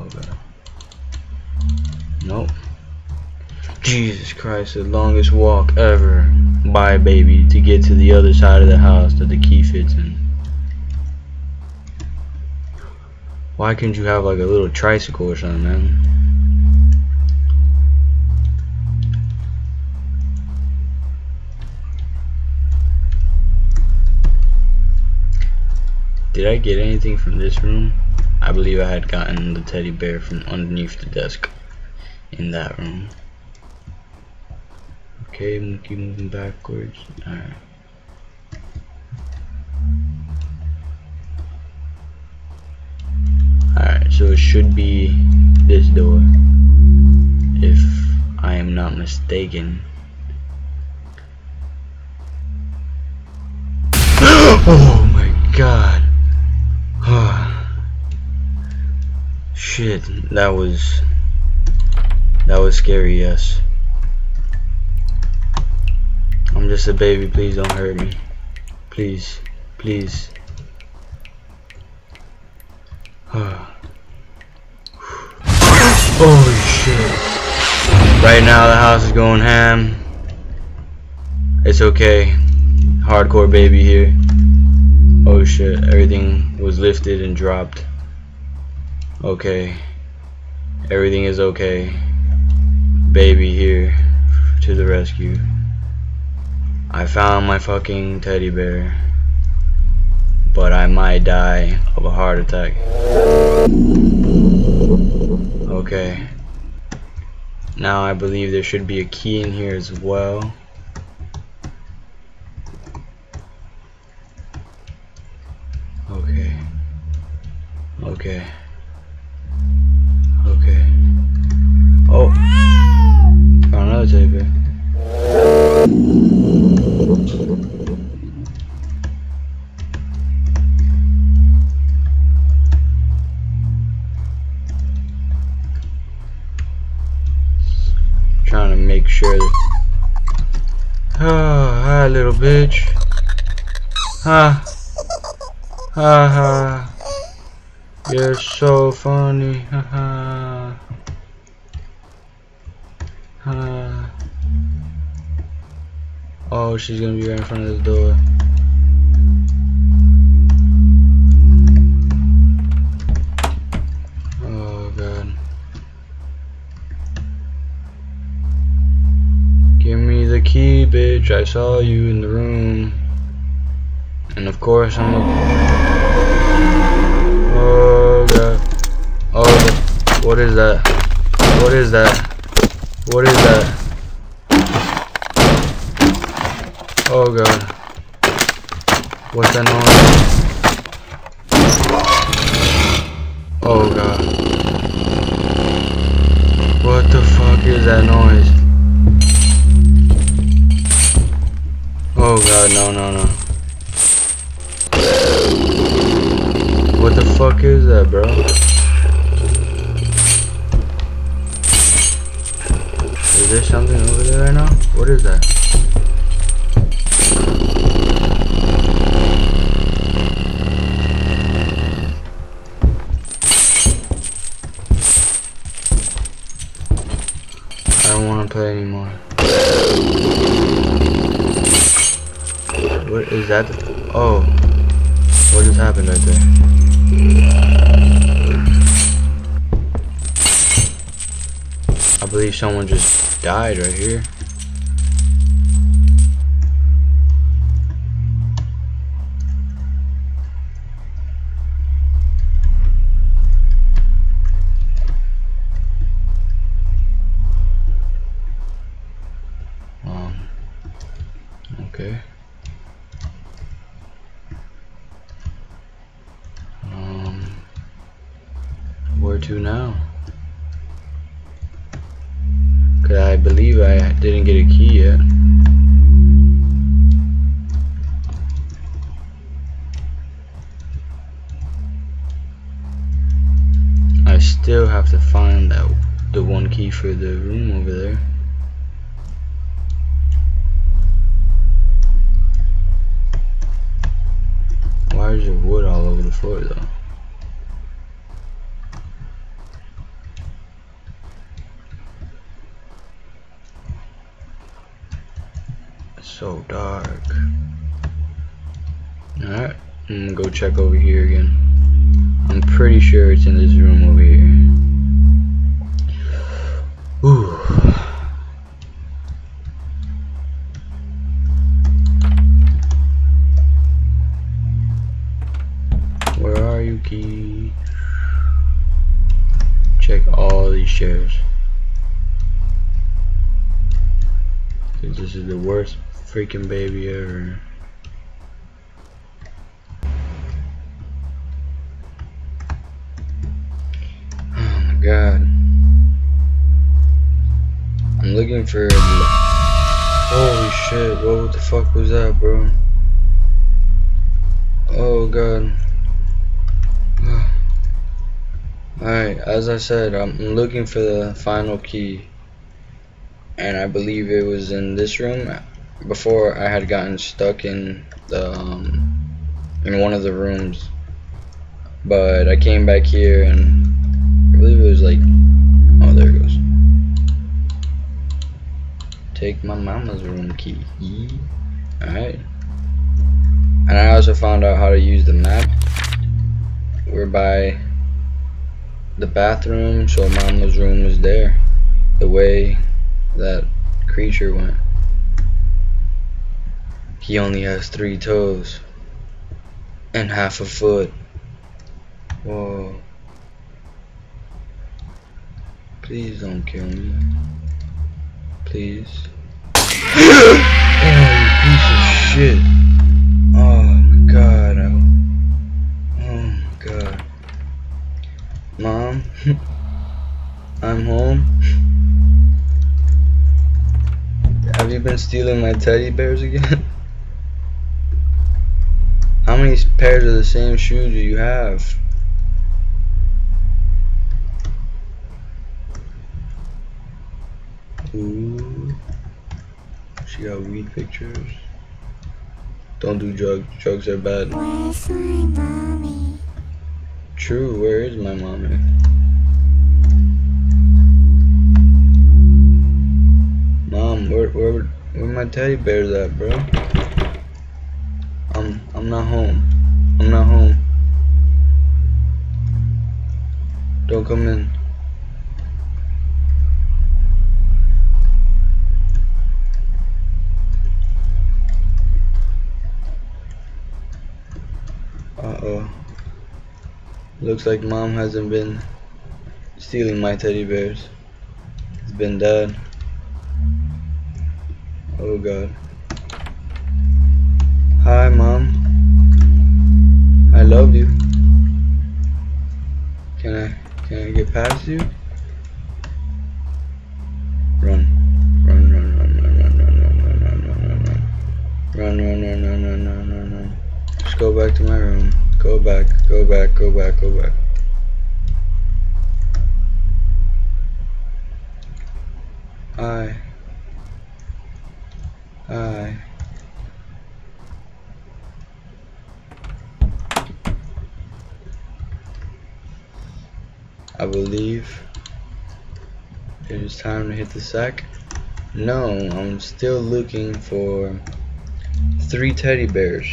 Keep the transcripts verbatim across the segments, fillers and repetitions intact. Okay. Nope. Jesus Christ, the longest walk ever. Bye, baby, to get to the other side of the house that the key fits in. Why couldn't you have like a little tricycle or something, man? Did I get anything from this room? I believe I had gotten the teddy bear from underneath the desk in that room. Okay, I'm gonna keep moving backwards. Alright. Alright, so it should be this door, if I am not mistaken. Oh my god. Shit, that was that was scary, yes. I'm just a baby, please don't hurt me. Please, please. Holy shit. Right now the house is going ham. It's okay. Hardcore baby here. Oh shit, everything was lifted and dropped. Okay, everything is okay. Baby here to the rescue. I found my fucking teddy bear, but I might die of a heart attack. Okay, now I believe there should be a key in here as well. Okay, okay. Okay. Oh, got another teddy bear. Trying to make sure that. Oh, hi, little bitch. Ha. Ha ha. You're so funny, haha. Uh, oh, she's gonna be right in front of the door. Oh god. Give me the key, bitch. I saw you in the room. And of course I'm a Oh god. Oh, what is that? What is that? What is that? Oh god. What's that noise? Oh god. What the fuck is that noise? Oh god, no, no, no. What the fuck is that, bro? Is there something over there right now? What is that? I don't want to play anymore. What is that? Oh. What just happened right there? I believe someone just died right here. Um, okay. To now, because I believe I didn't get a key yet. I still have to find that the one key for the room over there. Why is there wood all over the floor though? so dark. Alright, I'm gonna go check over here again. I'm pretty sure it's in this room over here. Ooh. Where are you, key? Check all these chairs. This is the worst freaking baby ever. Oh my god. I'm looking for a... Holy shit, what the fuck was that, bro? Oh god. Alright, as I said, I'm looking for the final key. And I believe it was in this room. Before I had gotten stuck in the um, in one of the rooms, but I came back here and I believe it was like, oh there it goes. Take my mama's room key. All right. And I also found out how to use the map. We're by the bathroom, so mama's room was there. The way that creature went. He only has three toes and half a foot. Whoa. Please don't kill me. Please. Oh, you piece of shit. Oh my god. Oh my god. Mom, I'm home. Have you been stealing my teddy bears again? How many pairs of the same shoe do you have? Ooh. She got weed pictures. Don't do drugs. Drugs are bad. Where's my mommy? True, where is my mommy? Mom, where where where my teddy bears at, bro? I'm I'm not home. I'm not home. Don't come in. Uh oh. Looks like mom hasn't been stealing my teddy bears. It's been dad. Oh god. Hi mom. I love you. Can I can I get past you? Run. Run run run run run run run run run run run run. Run run run run run run run run. Just go back to my room. Go back, go back, go back, go back. Hi. Hi. I believe it is time to hit the sack. No, I'm still looking for three teddy bears.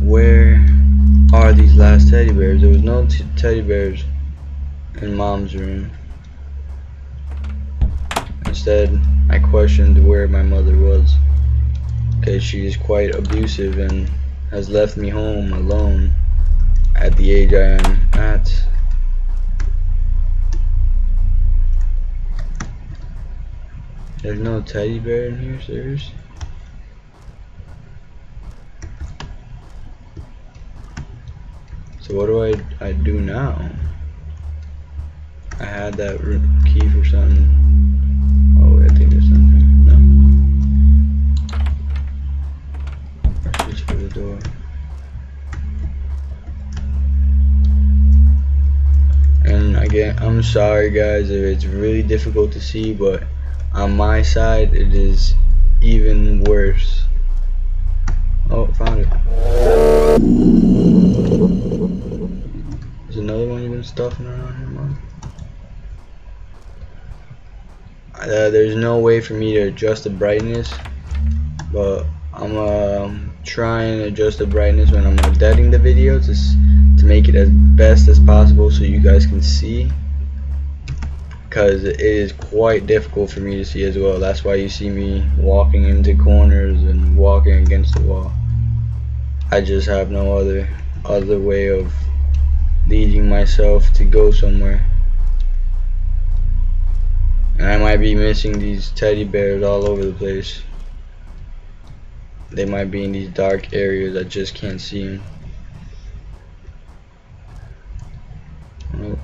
Where are these last teddy bears? There was no t teddy bears in mom's room. Instead, I questioned where my mother was, because she is quite abusive and has left me home alone at the age I am at. There's no teddy bear in here, seriously? So what do I, I do now? I had that key for something. I think there's something. No. I switch for the door. And again, I'm sorry guys if it's really difficult to see, but on my side it is even worse. Oh, found it. There's another one you've been stuffing around here, Mom. I uh, there's no way for me to adjust the brightness, but I'm uh, trying to adjust the brightness when I'm editing the video to, to make it as best as possible so you guys can see, because it is quite difficult for me to see as well. That's why you see me walking into corners and walking against the wall. I just have no other other way of leading myself to go somewhere. And I might be missing these teddy bears all over the place. They might be in these dark areas, I just can't see them. Oh,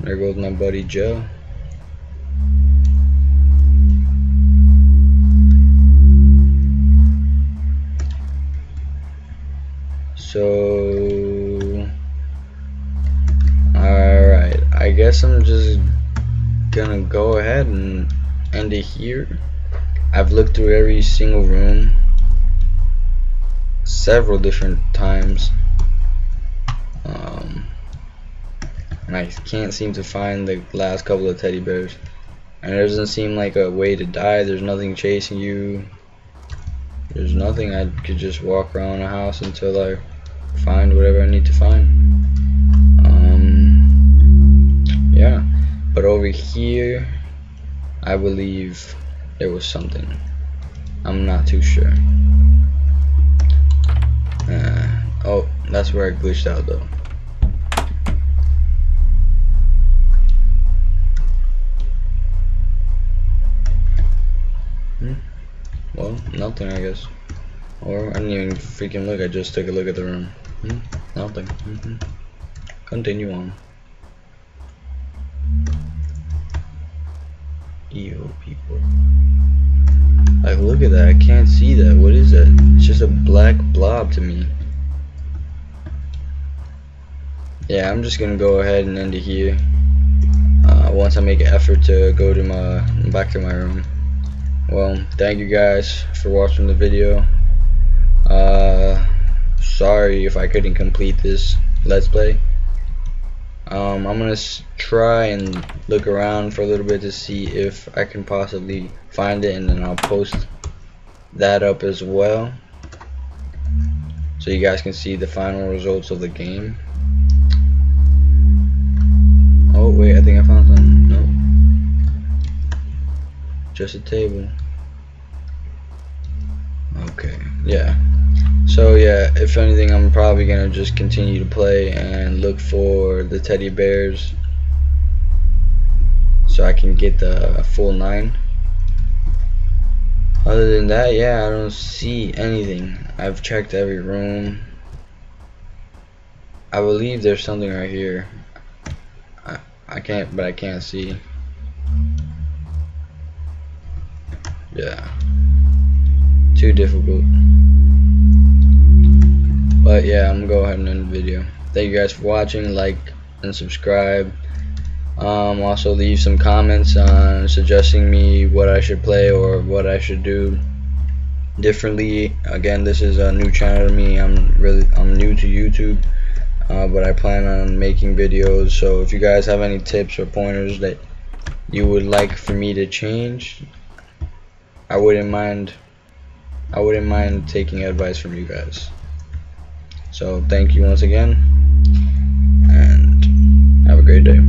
there goes my buddy Joe. So, alright, I guess I'm just gonna go ahead and end it here. I've looked through every single room several different times, um, and I can't seem to find the last couple of teddy bears, and there doesn't seem like a way to die. There's nothing chasing you, there's nothing. I could just walk around the house until I find whatever I need to find. Um, yeah, but over here I believe there was something. I'm not too sure. Uh, oh, that's where I glitched out though. Hmm. Well, nothing, I guess. Or I didn't even freaking look. I just took a look at the room. Hmm. Nothing. Mm-hmm. Continue on. Evil people. Like, look at that. I can't see that. What is that? It's just a black blob to me. Yeah, I'm just gonna go ahead and end it here. Uh, once I make an effort to go to my back to my room. Well, thank you guys for watching the video. Uh, sorry if I couldn't complete this Let's Play. Um, I'm gonna try and look around for a little bit to see if I can possibly find it, and then I'll post that up as well so you guys can see the final results of the game. Oh wait, I think I found something. Nope, just a table. Okay, yeah. So yeah, if anything, I'm probably gonna just continue to play and look for the teddy bears so I can get the full nine. Other than that, yeah, I don't see anything. I've checked every room. I believe there's something right here. I, I can't, but I can't see. Yeah, too difficult. But yeah, I'm gonna go ahead and end the video. Thank you guys for watching. Like and subscribe. Um, also leave some comments on suggesting me what I should play or what I should do differently. Again, this is a new channel to me. I'm really I'm new to YouTube, uh, but I plan on making videos. So if you guys have any tips or pointers that you would like for me to change, I wouldn't mind. I wouldn't mind taking advice from you guys. So thank you once again, and have a great day.